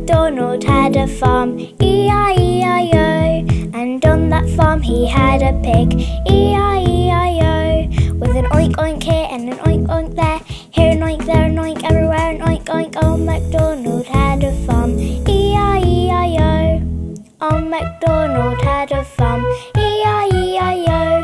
MacDonald had a farm, E-I-E-I-O. And on that farm he had a pig, E-I-E-I-O. With an oink oink here and an oink oink there, here an oink, there an oink, everywhere an oink oink. Old MacDonald had a farm, E-I-E-I-O. Old MacDonald had a farm, E-I-E-I-O.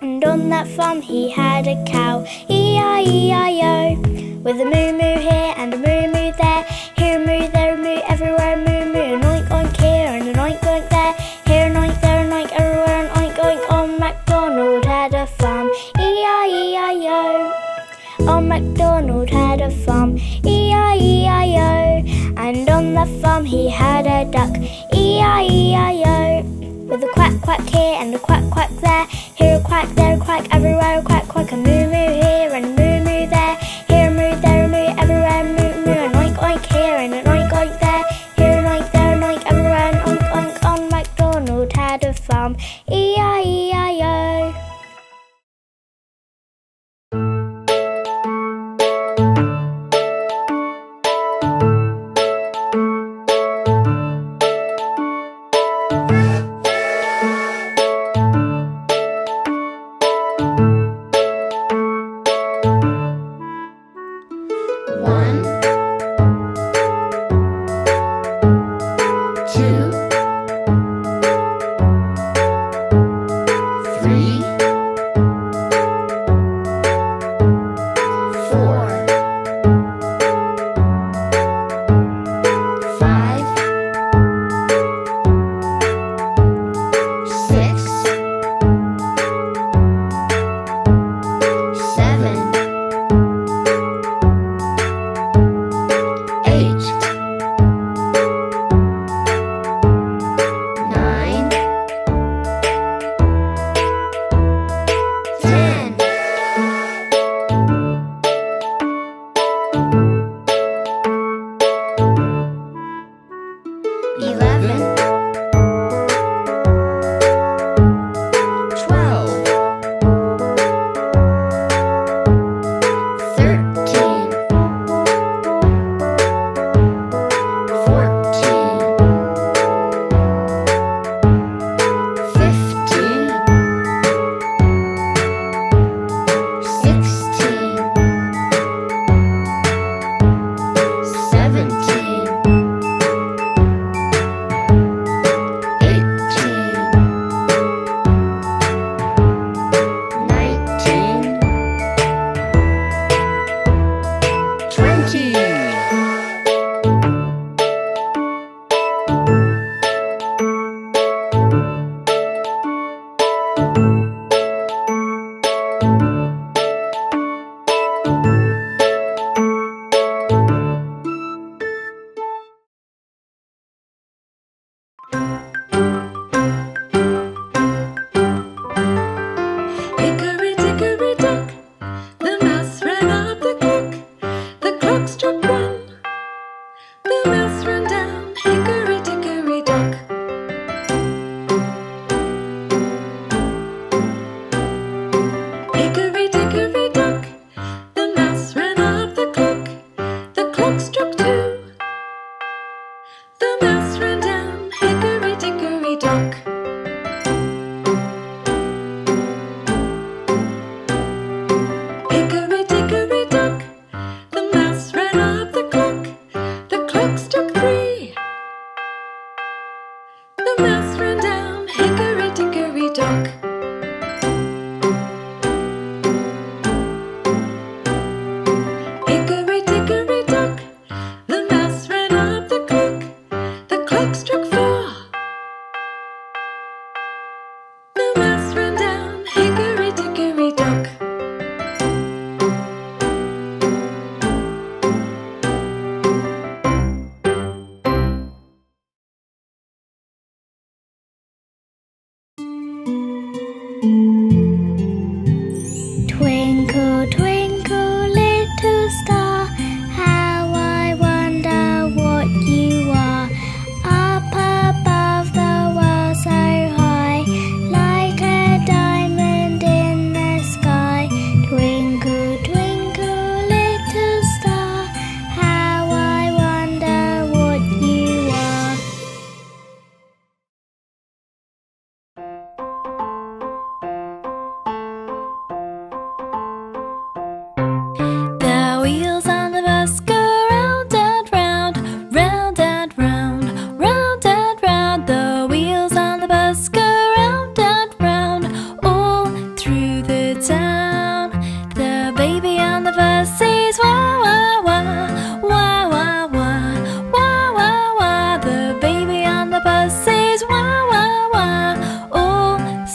And on that farm he had a cow, E-I-E-I-O. With a moo moo here and a moo moo there, here a moo, there a moo, everywhere a moo moo. An oink oink here and an oink oink there, here an oink, there an oink, everywhere an oink oink. Old MacDonald had a farm, E-I-E-I-O. Old MacDonald had a farm, E-I-E-I-O. And on the farm he had a duck, E-I-E-I-O. With a quack quack here and a quack quack there, here a quack, there a quack, everywhere a quack quack. A moo moo here and a moo moo there, here a moo, there a moo, everywhere a moo moo. An oink oink here and an oink oink there, here an oink, there an oink, everywhere an oink oink. Old MacDonald had a farm, E-I-E-I-O. Like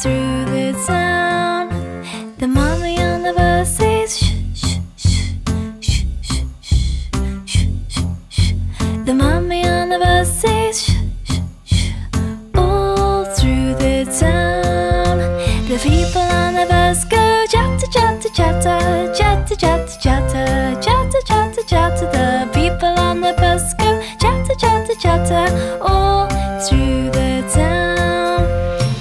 through the town. The mommy on the bus says shh, shh, shh, shh, shh, shh, shh, shh. The mommy on the bus says shh, shh, shh, all through the town. The people on the bus go chatter, chatter, chatter, chatter, chatter, chatter, chatter, chatter, chatter. The people on the bus go chatter, chatter, chatter, all through the town.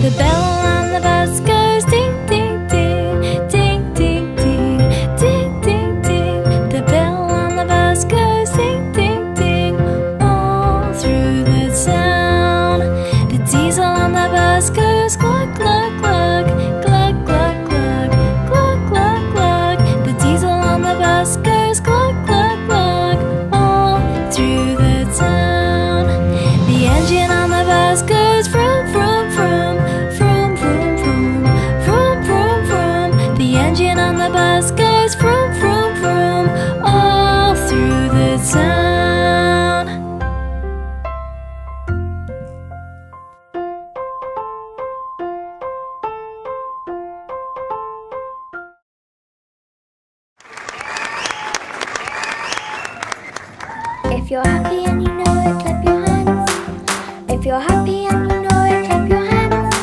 The bell on the bus goes ding, ding, ding, ding, ding, ding, ding, ding, ding. The bell on the bus goes ding, ding, ding, all through the town. The diesel on the bus goes cluck, cluck, cluck, cluck, cluck, cluck, cluck, cluck, cluck. The diesel on the bus goes cluck, cluck, cluck, all through the town. The engine on the bus goes vroom, vroom, vroom, vroom, vroom, vroom, vroom, vroom, vroom. The engine on the bus goes vroom, vroom, vroom, all through the town. If you're happy and you know it, clap your hands. If you're happy and you know it, clap your hands.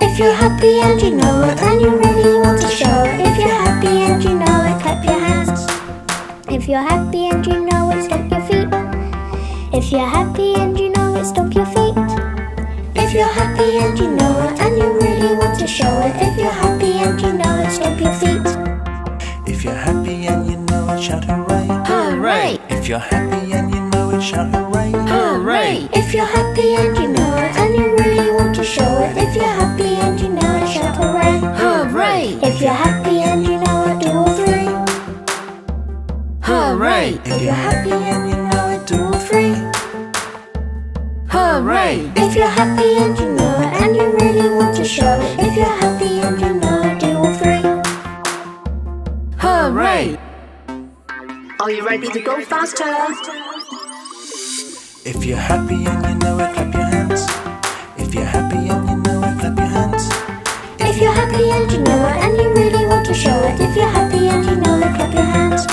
If you're happy and you know it, and you really want to show it. If you're happy and you know it, clap your hands. If you're happy and you know it, stomp your feet. If you're happy and you know it, stomp your feet. If you're happy and you know it, and you really want to show it. If you're happy and you know it, stomp your feet. If you're happy and you know it, shout hooray. Hooray! If you're happy and you know it, shout hooray. Hooray! If you're happy and you know it, and you really want to show it. If you're happy and you know it, shout hooray. Hooray! If you're happy and you know it, do all three. Hooray! If you're happy and you know it, do all three. Hooray! If you're happy and you know it, and you really want to show it. If you're happy and you know it, do all three. Hooray! Are you ready to go faster? If you're happy and you know it, clap your hands. If you're happy and you know it, clap your hands. If you're happy and you know it, and you really want to show it. If you're happy and you know it, clap your hands.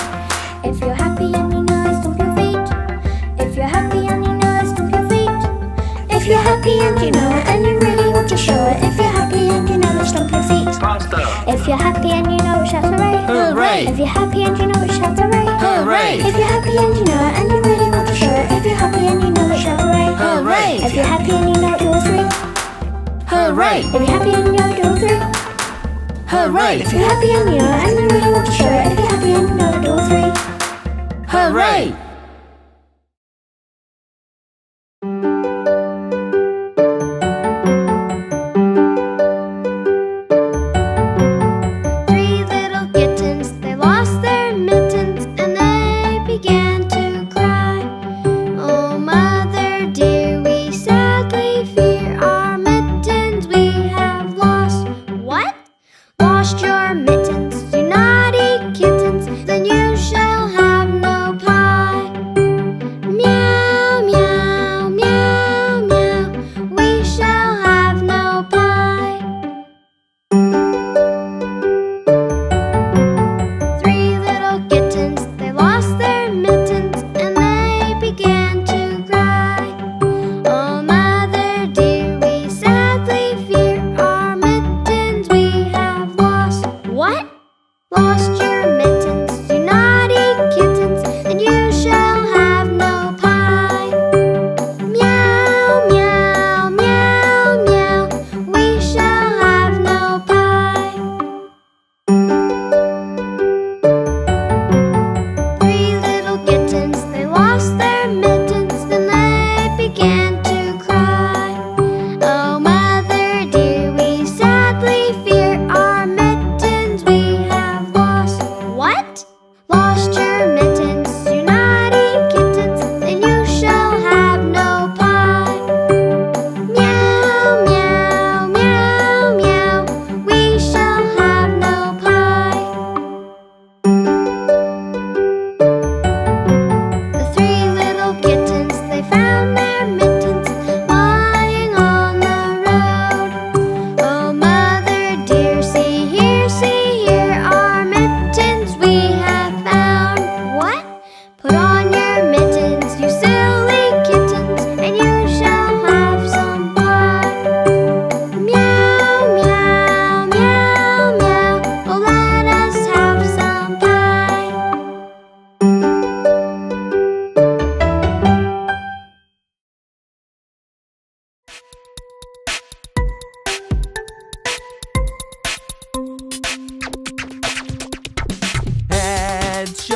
If you're happy and you know it, stomp your feet. If you're happy and you know it, stomp your feet. If you're happy and you know it, and you really want to show it. If you're happy and you know it, stomp your feet. Faster. If you're happy and you know it, shout hooray. Hooray! If you're happy and you know it, shout hooray. Hooray! If you're happy and you know it, and you really want to show it. If you're happy and you know it, shout hooray. Hooray! If you're happy and you know it, do all three. Hooray! If you're happy and you know it, do all three. Hooray! If you're happy and you know it, and you really want to show it. If you're happy and you know it, do all three. Hooray! Your mittens, you naughty kittens, then you shall have no pie.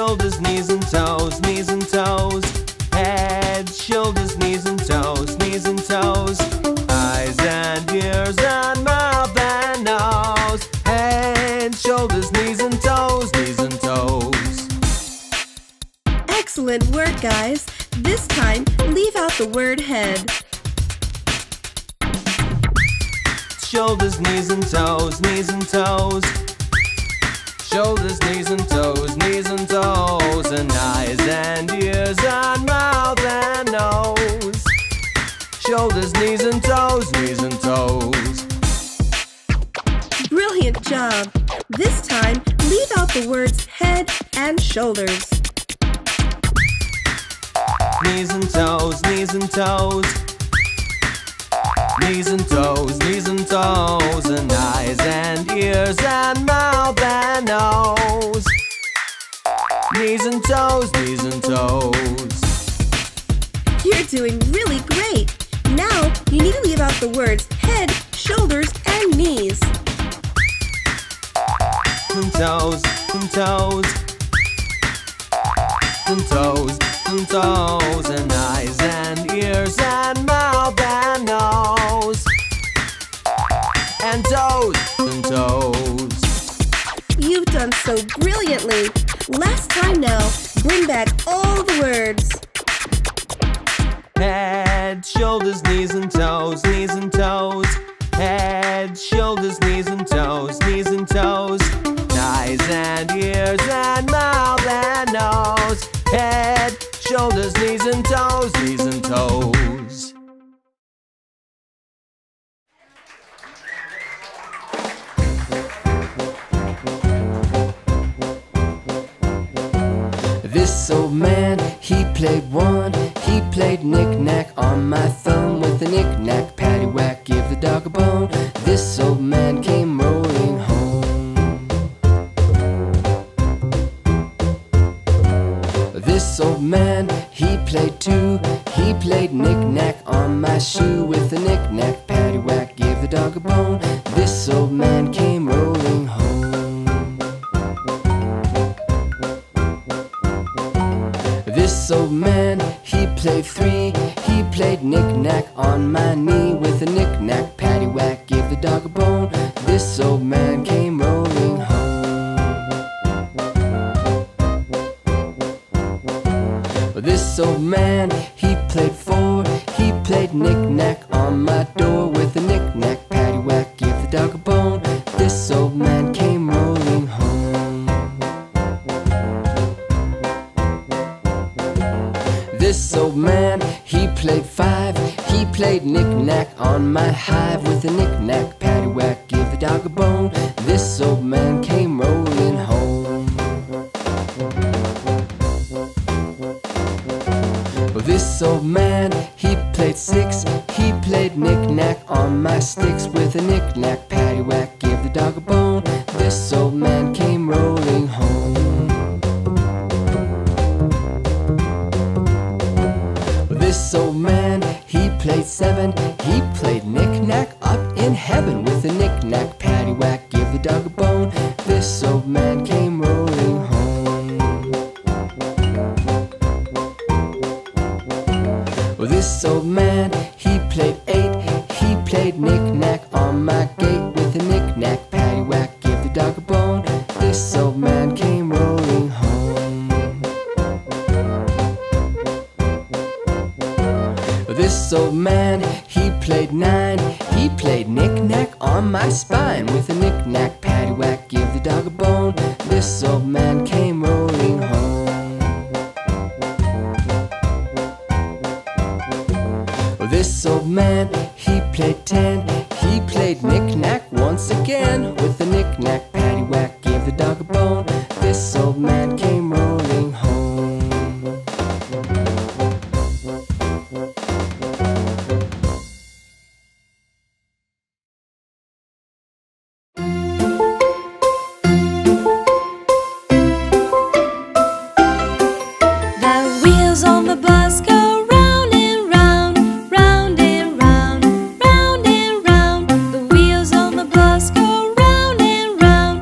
shoulders, knees and toes, knees and toes. Head, shoulders, knees and toes, knees and toes. Eyes and ears and mouth and nose. Head, shoulders, knees and toes, knees and toes. Excellent work, guys. This time, leave out the word head. Shoulders, knees and toes, knees and toes. Shoulders, knees and toes, knees and toes. And eyes and ears and mouth and nose. Shoulders, knees and toes, knees and toes. Brilliant job! This time, leave out the words head and shoulders. Knees and toes, knees and toes. Knees and toes, knees and toes. And eyes and ears and mouth and nose. Knees and toes, knees and toes. You're doing really great! Now, you need to leave out the words head, shoulders, and knees. And toes, and toes. And toes, and toes. And eyes and ears and mouth and nose. And toes, and toes. You've done so brilliantly. Last time now, bring back all the words. Head, shoulders, knees and toes, knees and toes. Head, shoulders, knees and toes, knees and toes. Eyes and ears and mouth and nose. Head, shoulders, knees and toes, knees and toes. This old man, he played one. He played knick-knack on my thumb with a knick-knack, paddywhack, give the dog a bone. This old man came rolling home. This old man, he played two. He played knick-knack on my shoe with a knick-knack, paddywhack, gave the dog a bone. This old man came rolling home. This old man, he played three. He played knick-knack on my knee with a knick-knack, paddywhack, gave the dog a bone. This old man came rolling home. This old man, he played four. He played knick-knack on my door with a knick-knack, paddywhack, give the dog a bone. This old man came rolling home. This old man, he played five. He played knick-knack on my hive with a knick-knack, paddywhack, give the dog a bone. This old man came rolling home. This old man, he played six. He played knick-knack on my sticks with a knick-knack, paddywhack, give the dog a bone. This old man came rolling home. This old man, he played seven. He played knick-knack up in heaven with a knick-knack, paddywhack, give the dog a bone. This old man came rolling home. This old man, he played eight. He played knick-knack on my gate with a knick-knack, paddywhack, give the dog a bone. This old man came rolling home. This old man, he played nine. He played knick-knack on my spine with a knick-knack, paddywhack, give the dog a bone. This old man came rolling home. This old man, he played ten. He played knick-knack once again with a knick-knack, paddywhack, give the dog a bone. This old man came rolling home. The wheels on the bus go round and round, the wheels on the bus go round and round.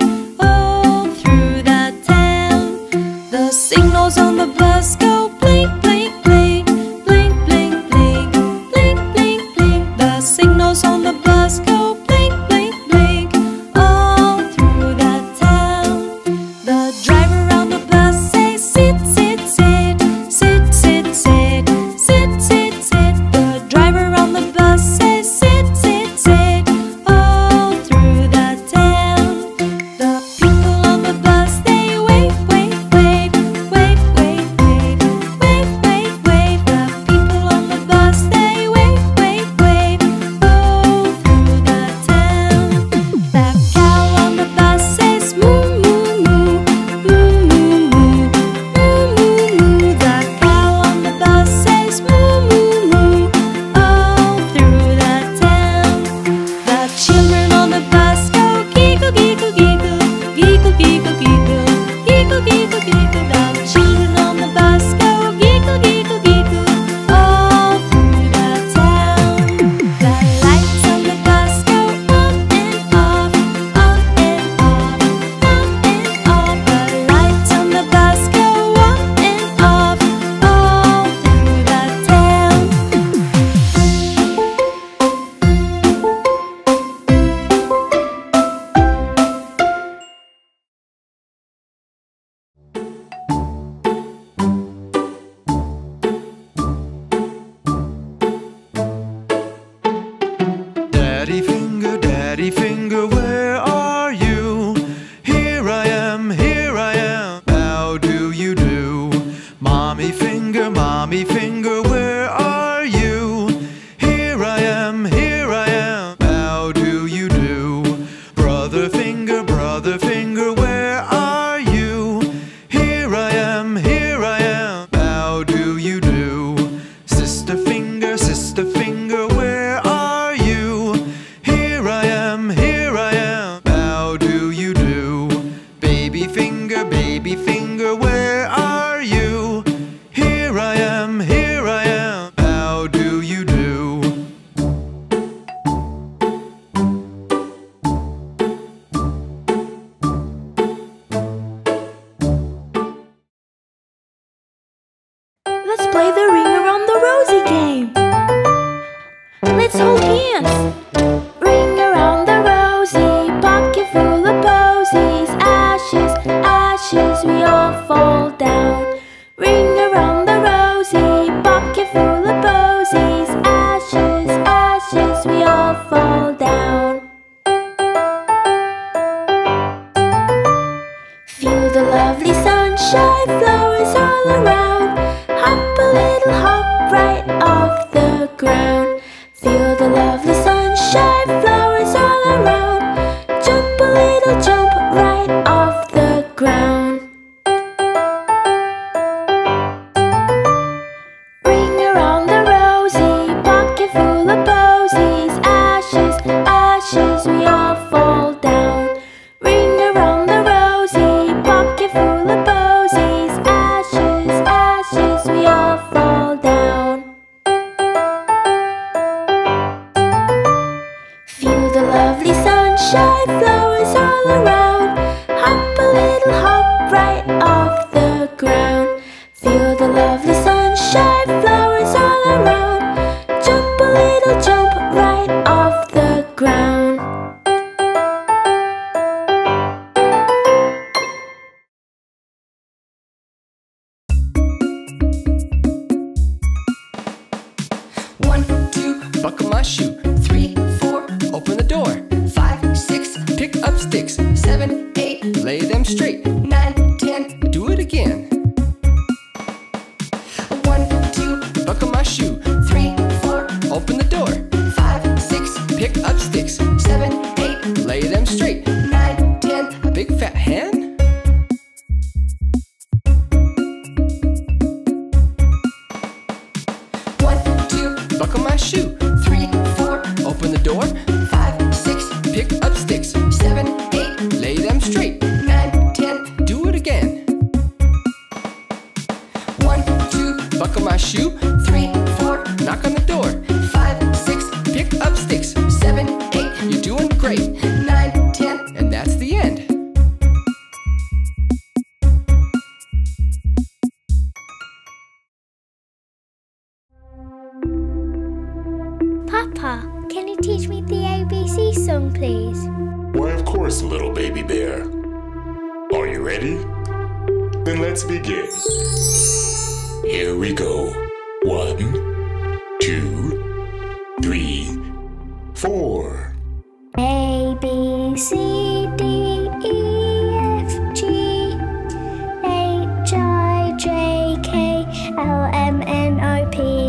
where are you? Here I am, how do you do? Mommy finger, where are you? Here I am, how do you do? Brother finger, where are you? Here I am, how do you do? Sister finger, where are you? Here I am, how do you do? Baby finger, where are you? Here I am, how do you do? Let's play the Ring Around the Rosie game. Let's hold hands. Ring around the Rosie, pocket full of posies. Ashes, ashes, we all fall down. Ring around the Rosie, pocket full of posies. Ashes, ashes, we all fall down. Feel the lovely sunshine, flowers all around. Hop a little hop right off the ground. Feel the lovely sunshine, flowers all around. Jump a little jump right off the ground. Ring around the Rosie, pocket full of posies. Ashes, ashes, we all fall down. Ring around the Rosie, pocket full of posies. Ashes, ashes, we all fall down. Feel the lovely sunshine, flowers all around. Hop a little hop right off the ground. Feel the lovely sunshine, flowers all around. Jump a little jump right off the ground. One, two, buckle my shoe. 3, 4, open the door. 5, 6, pick up sticks. 7, 8, lay them straight. 9, 10, do it again. 1, 2, buckle my shoe. 3, 4, open the door. 5, 6, pick up sticks. 7, 8, lay them straight. 9, 10, a big fat hen. Buckle my shoe. 3, 4, open the door. 5, 6, pick up sticks. 7, 8, lay them straight. 9, 10, do it again. 1, 2, buckle my shoe. 3, 4, knock on the door. 5, 6, pick up sticks. 7, 8, you're doing great. 9, 10, and that's the end. Papa, can you teach me the ABC song, please? Why, of course, little baby bear. Are you ready? Then let's begin. Here we go. 1, 2, 3, 4. A, B, C, D, E, F, G, H, I, J, K, L, M, N, O, P.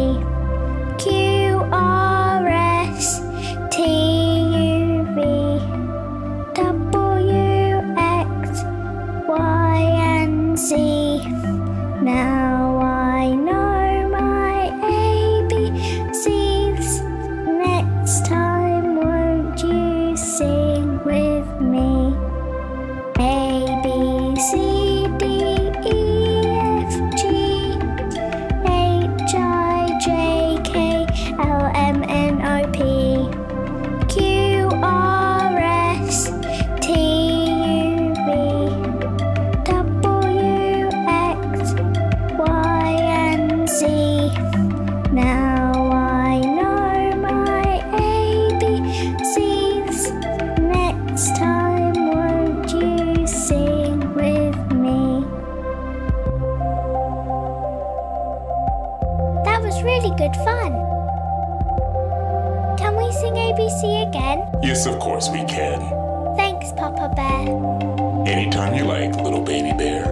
Now I know my ABCs. Next time, won't you sing with me? A, B, C, D, E, F, G, H, I, J, K, L, M, N, O, P, Q, R, S, T. Really good fun. Can we sing ABC again? Yes, of course we can. Papa Bear. Anytime you like, little baby bear.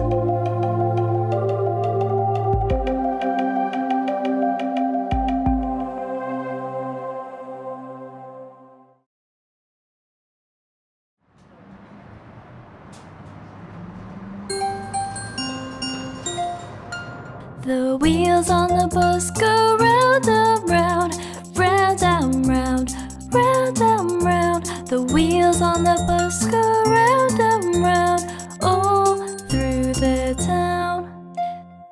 The wheels on the bus go round and round, round and round, round and round. The wheels on the bus go round and round, all through the town.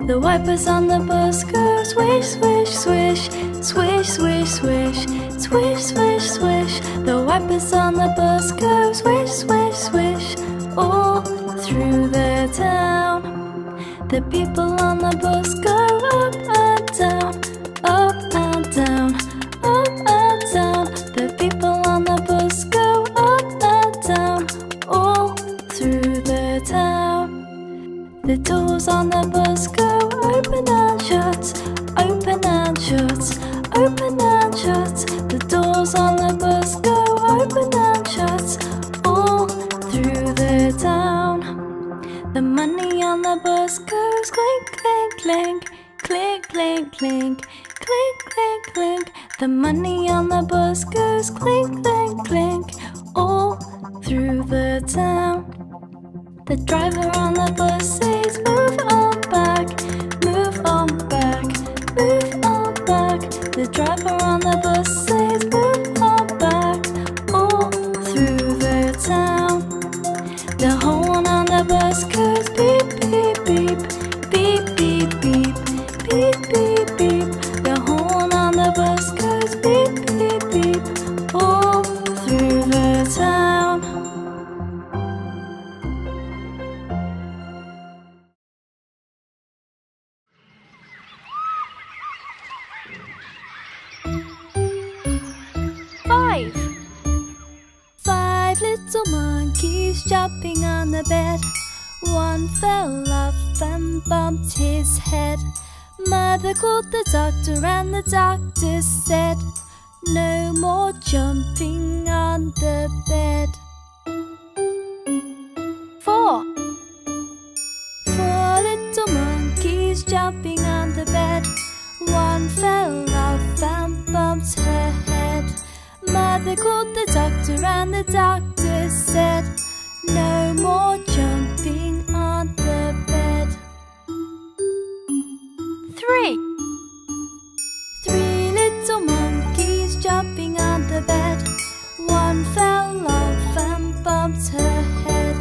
The wipers on the bus go swish, swish, swish, swish, swish, swish, swish, swish, swish. The wipers on the bus go swish, swish, swish, all through the town. The people on the bus go up and down, up and down, up and down. The people on the bus go up and down, all through the town. The doors on the bus go open and shut, open and shut, open and shut. The doors on the bus go open and shut, all through the town. The money on the bus goes clink, clink, clink, clink, clink, clink, clink, clink, clink. The money on the bus goes clink, clink, clink, all through the town. The driver on the bus says, move on back, move on back, move on back. The driver on the bus says, move on back, all through the town. The horn on the bus goes beep, beep, beep, beep, beep, beep, beep, beep, beep. The horn on the bus goes beep, beep, beep, all through the town. Five little monkeys jumping on the bed. One fell off and bumped his head. Mother called the doctor and the doctor said, no more jumping on the bed. 4. 4 little monkeys jumping on the bed. One fell off and bumped her head. Mother called the doctor and the doctor said, no more jumping on the bed. 3 little monkeys jumping on the bed. One fell off and bumped her head.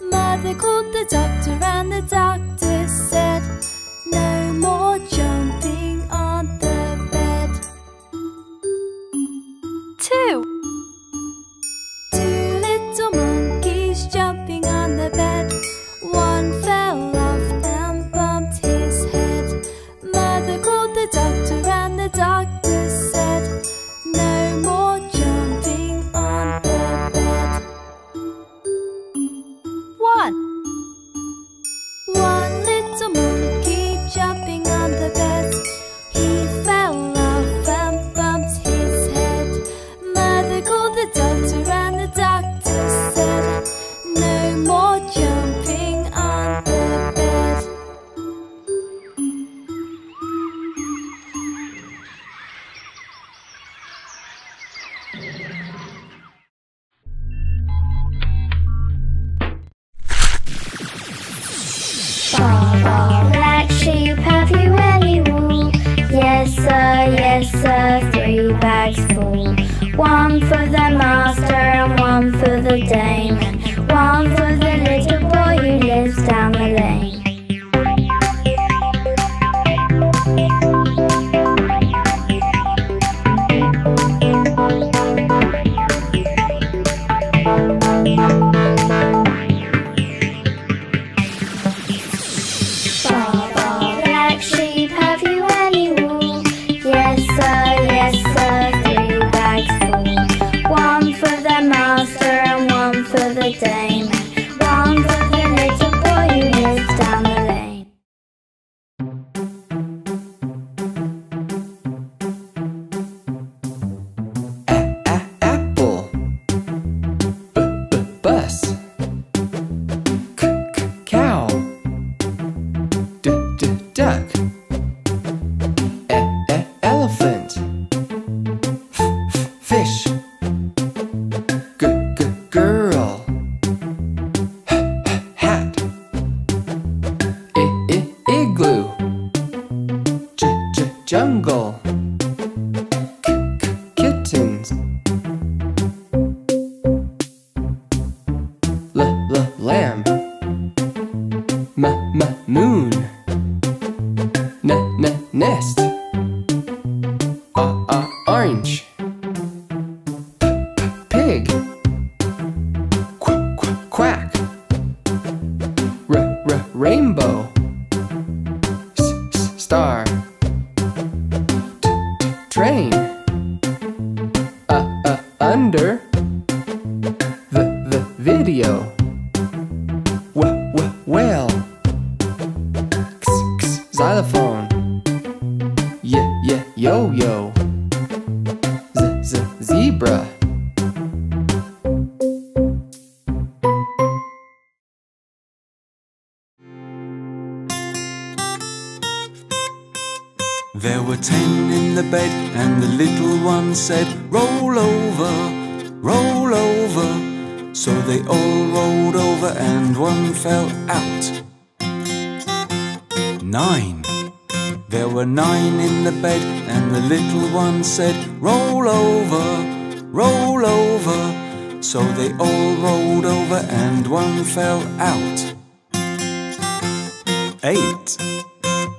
Mother called the doctor and the doctor said, no more jumping on the bed. 2 little monkeys jumping on the bed. One fell off and bumped his head. Mother called the doctor and the doctor said, no more jumping on the bed. 1 little monkey jumping on the bed. He fell off and bumped his head. Mother called the doctor and the doctor said, no more jumping on the bed. Baba, black sheep, have you any wool? Yes sir, 3 bags full. 1 for the master and 1 for the dame, and 1 for the little boy who lives down the lane. Bus. lamp. Moon. Nest. Orange. Pig. Quack. Rainbow. Star. Train. Under. The video. Whale. Xylophone. Yo-yo. Zebra. There were 10 in the bed, and the little one said, "Roll over, roll over." So they all rolled over, and one fell out. 9. There were 9 in the bed, and the little one said, "Roll over, roll over." So they all rolled over, and one fell out. 8.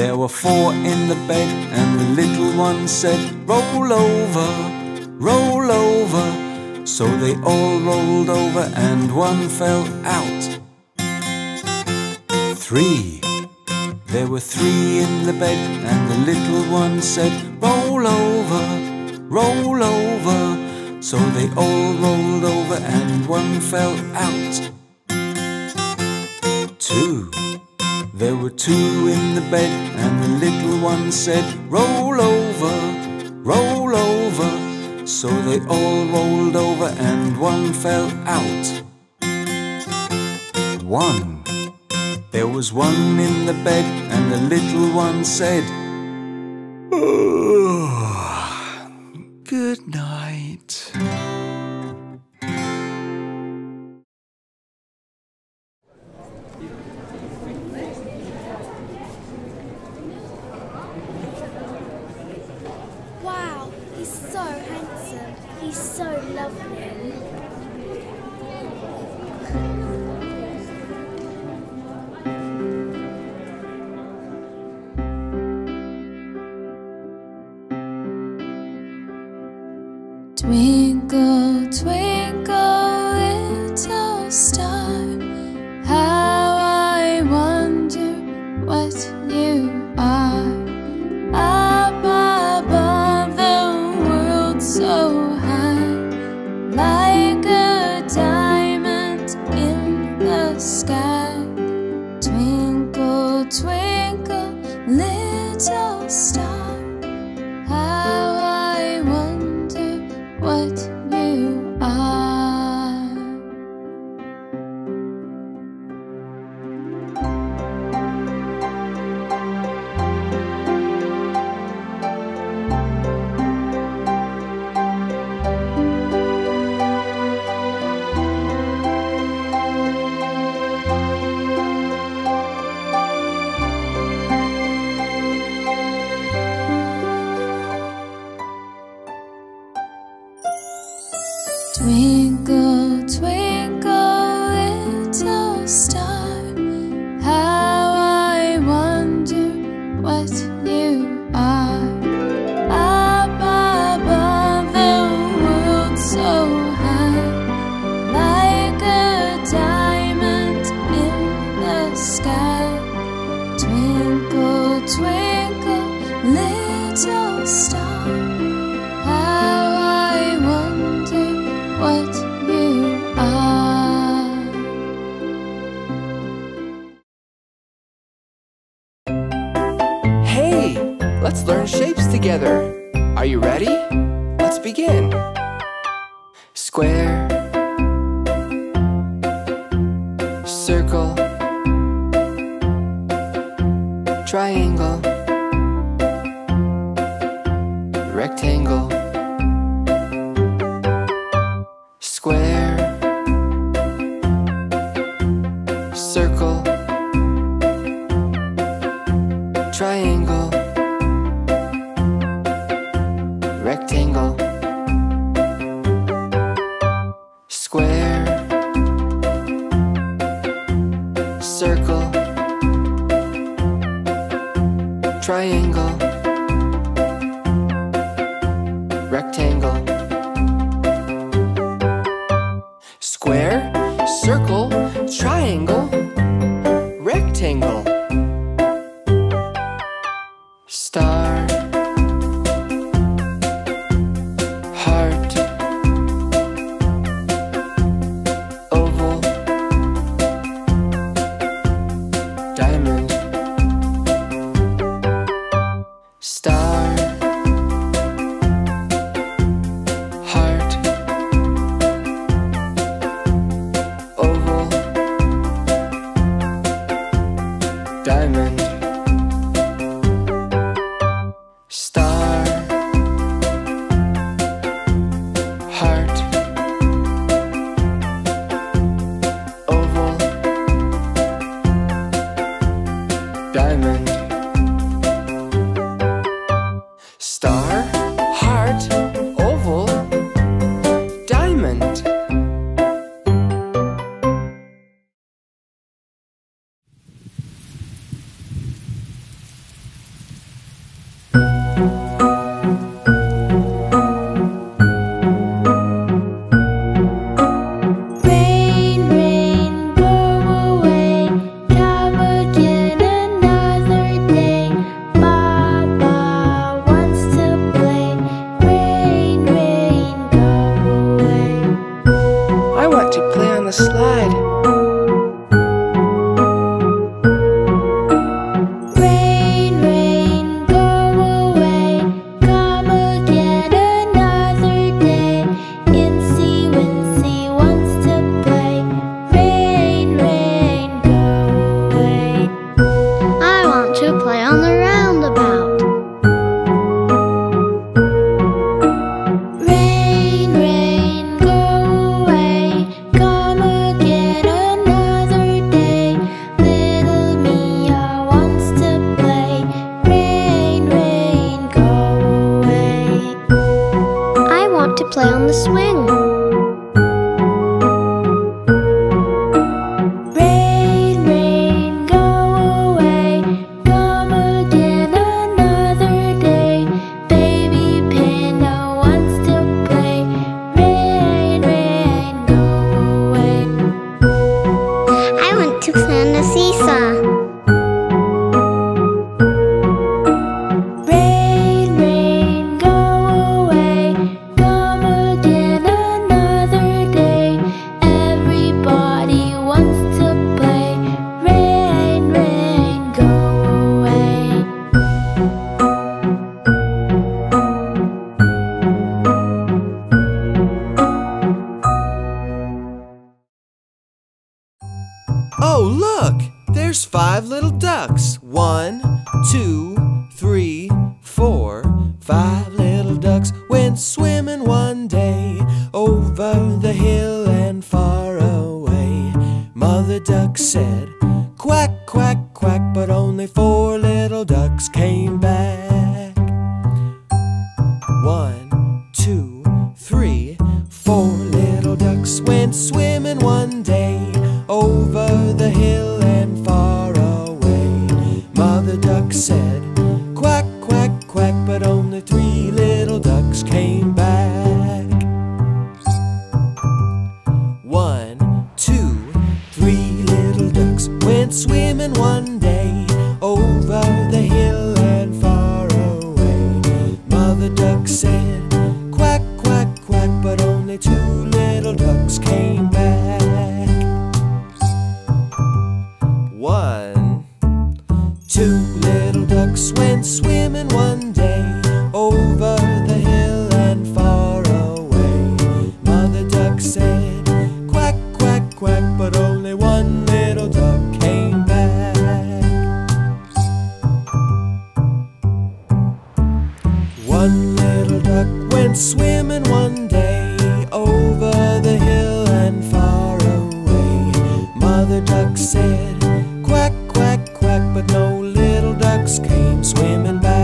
There were 4 in the bed, and the little one said, "Roll over, roll over." So they all rolled over, and one fell out. 3. There were 3 in the bed, and the little one said, "Roll over, roll over." So they all rolled over, and one fell out. 2. There were 2 in the bed, and the little one said, "Roll over, roll over." So they all rolled over, and one fell out. 1. There was 1 in the bed, and the little one said, "Oh, good night." Wow, he's so handsome. He's so lovely. Twinkle, twinkle, little star, how I wonder what you are. Up above the world so high, like a diamond in the sky. Twinkle, twinkle, little star, what you are. Twinkle, twinkle, little star, how I wonder what you are. Up above the world so high, like a diamond in the sky. Twinkle. twinkle, little star, how I wonder what you are. Hey, let's learn shapes together. Are you ready? Let's begin. Square, circle, triangle, rectangle, square, circle, triangle, rectangle, square, circle, triangle, rectangle. Square, circle, triangle, rectangle. Star, heart, oval, diamond. Star, heart, oval, diamond. Star, heart, oval, diamond. Star, heart, oval, diamond. Play on the swing. Oh, look! There's 5 little ducks. 1, 2, 3, 4, 5 little ducks went swimming one day, over the hill and far away. Mother duck said, quack, quack, quack, but only 4 little ducks came back. 1, 2, 3, 4 little ducks went swimming one day, over the hill and far away. Mother duck said, quack, quack, quack, but only 3 little ducks came back. 1, 2, 3 little ducks went swimming one day, over the hill Two little ducks went swimming one day, over the hill and far away. Mother duck said, quack, quack, quack, but only one little duck came back. One little duck went swimming one day, over the hill and far away. Mother duck said, quack, quack, quack, but no little ducks came swimming back.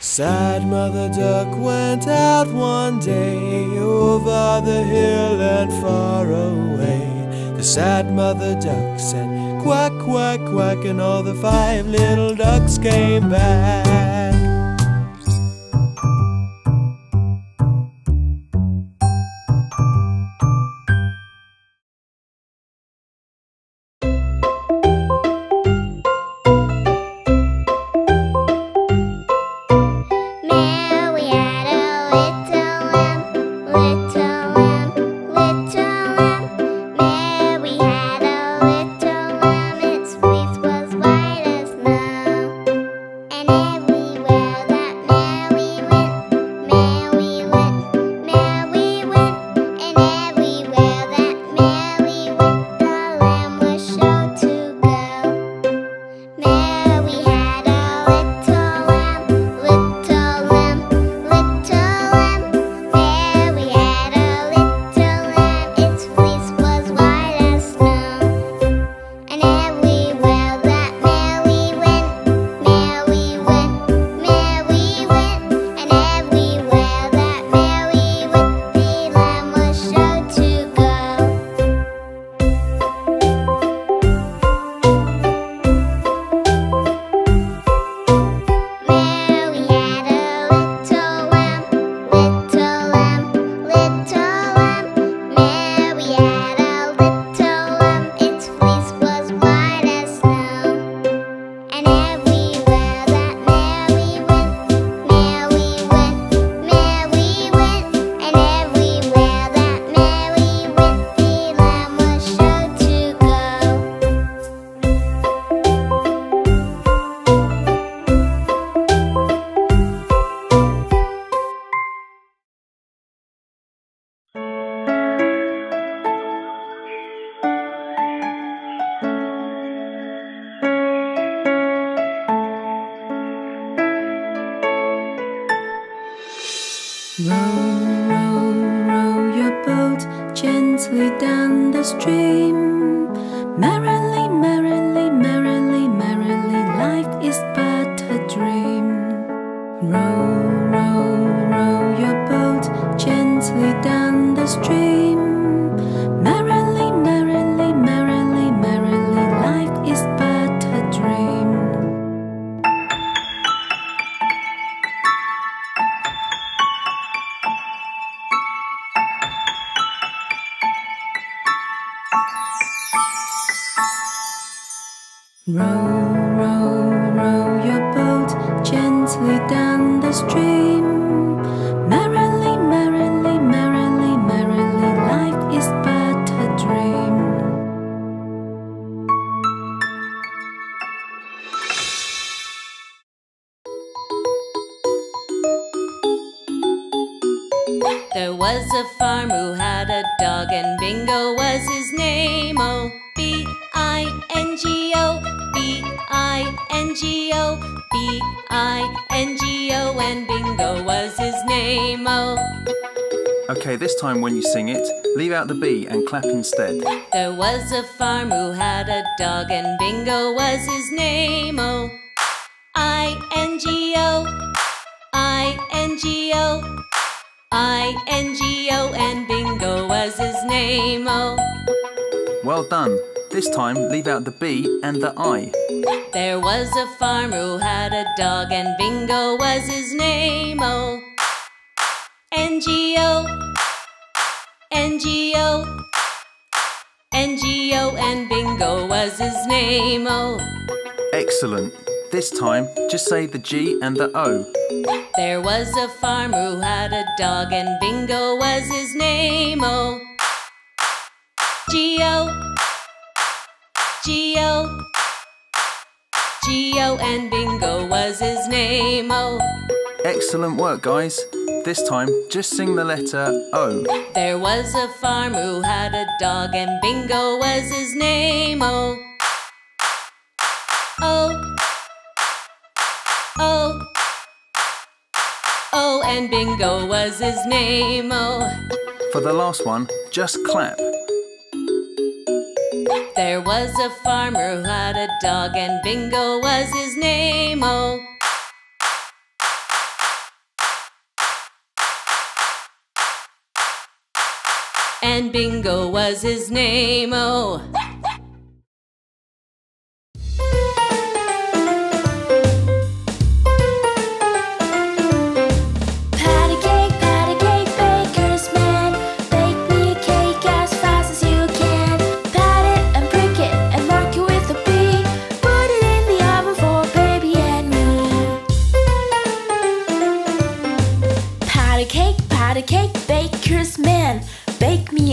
Sad mother duck went out one day, over the hill and far away. The sad mother duck said, quack, quack, quack, and all the five little ducks came back. Row, row, row your boat gently down the stream. Merrily, merrily, merrily, merrily, life is but a dream. Row, row, row your boat gently down the stream. Merrily, merrily, merrily, merrily, life is but a dream. Row, row, row your boat gently down the stream. Merrily, merrily, merrily, merrily, life is but a dream. There was a farm who had a dog, and Bingo was his name. Oh, B-I-N-G-O, B-I-N-G-O, B-I-N-G-O, and Bingo was his name, oh. Okay, this time when you sing it, leave out the B and clap instead. There was a farm who had a dog, and Bingo was his name, oh. I-N-G-O, I-N-G-O, I-N-G-O, and Bingo was his name, oh. Well done. This time, leave out the B and the I. There was a farmer who had a dog, and Bingo was his name, oh. N-G-O, N-G-O, N-G-O, and Bingo was his name, oh. Excellent. This time, just say the G and the O. There was a farmer who had a dog, and Bingo was his name, oh. G-O, Geo. Geo and Bingo was his name, oh. Excellent work, guys. This time, just sing the letter O. There was a farm who had a dog and Bingo was his name, oh. O. O. O and Bingo was his name, oh. For the last one, just clap. There was a farmer who had a dog and Bingo was his name, oh. And Bingo was his name, oh.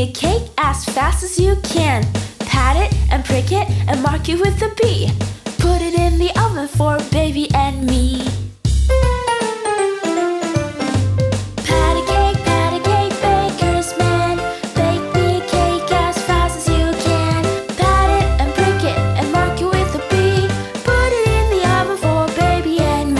A cake as fast as you can. Pat it and prick it and mark it with a B. Put it in the oven for baby and me. Pat a cake, baker's man. Bake me a cake as fast as you can. Pat it and prick it and mark it with a B. Put it in the oven for baby and me.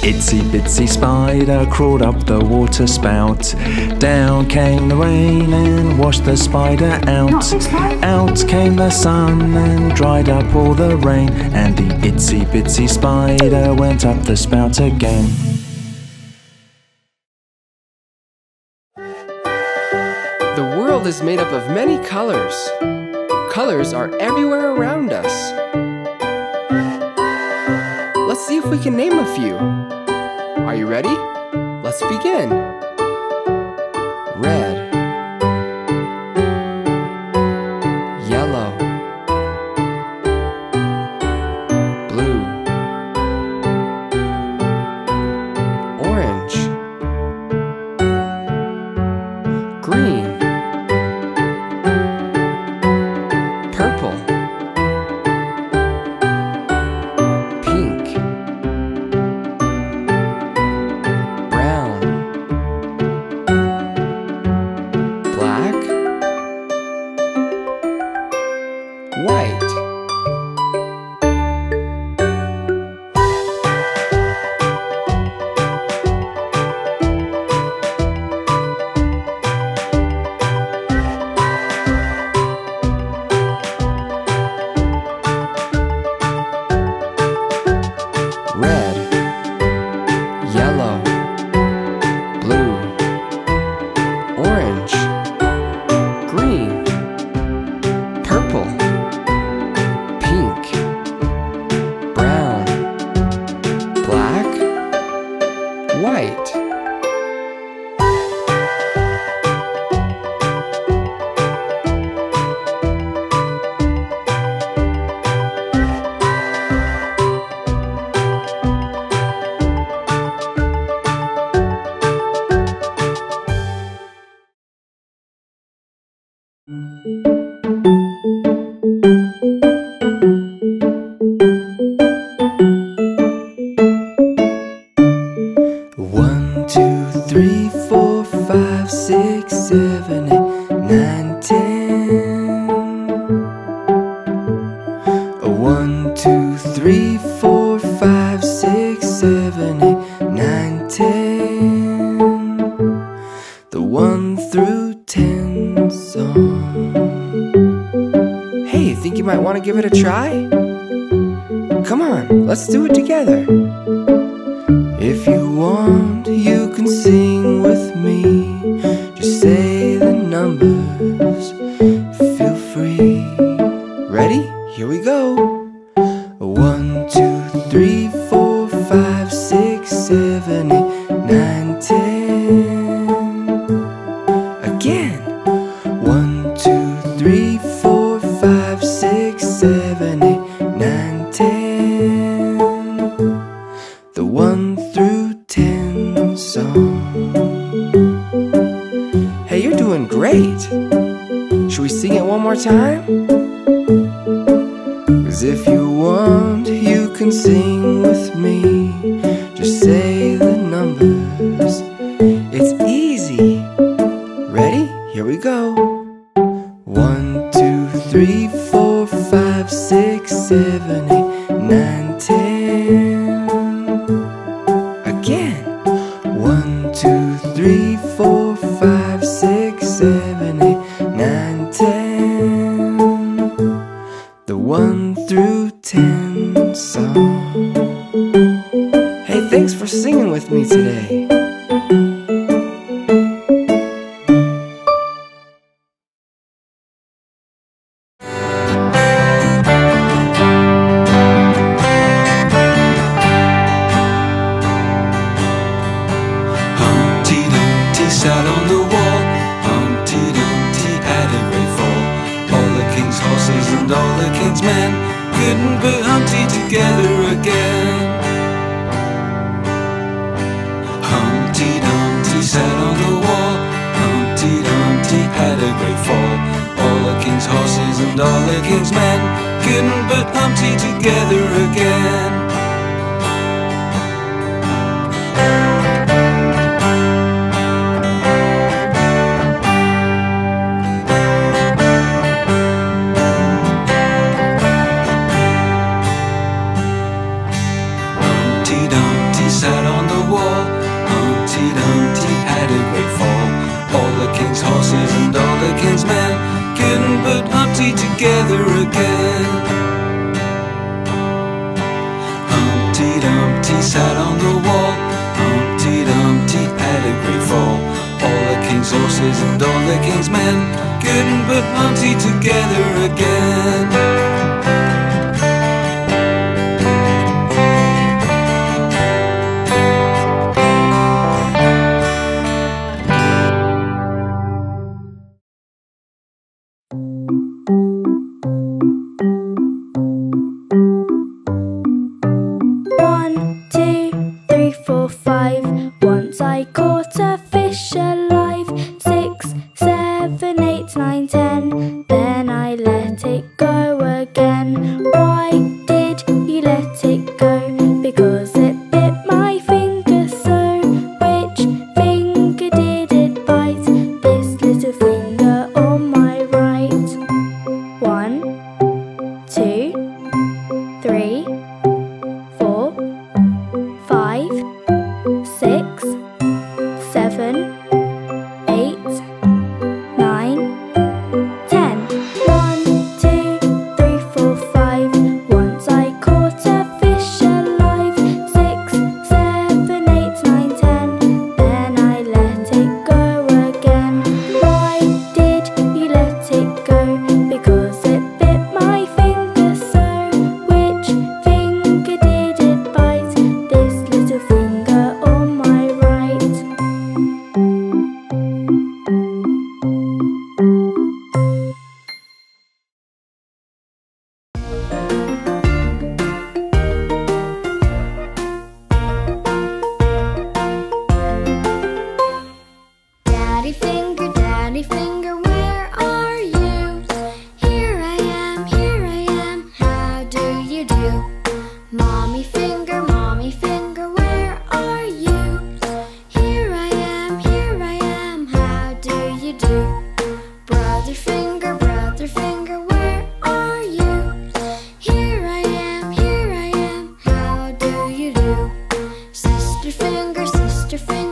Itsy bitsy spider crawled up the water spout. Down came the rain and washed the spider out. Out came the sun and dried up all the rain. And the itsy bitsy spider went up the spout again. The world is made up of many colors. Colors are everywhere around us. Let's see if we can name a few. Are you ready? Let's begin. Red, yellow, blue, orange, green, purple, pink, Ten. might want to give it a try. Come on, let's do it together. If you want, you can sing with me. Just say the numbers, feel free. Ready? Here we go. 1, 2, 3, 4, 5, 6, 7, 8, 9, 10. Again. 1, 2, 3, 4, 5, 6, 7, 8, 9, 10. The 1 through 10 song. Hey, you're doing great. Should we sing it one more time? 'Cause if you want, you can sing with me. Just say the numbers. It's easy. Ready? Here we go. 1, 2, 3, 4, 5, 6, 7, 8, 9, 10. Again. 1, 2, 3, 4, 5, 6, 7, 8, 9, 10. The 1 through 10 song. Hey, thanks for singing with me today. Sat on the wall, Humpty Dumpty had a great fall. All the king's horses and all the king's men couldn't put Humpty together again. Humpty Dumpty sat on the wall, Humpty Dumpty had a great fall. All the king's horses and all the king's men couldn't put Humpty together again. Sat on the wall, Humpty Dumpty had a great fall. All the king's horses and all the king's men couldn't put Humpty together again. Humpty Dumpty sat on the wall, Humpty Dumpty had a great fall. All the king's horses and all the king's men couldn't put Humpty together again. Sister finger, sister finger.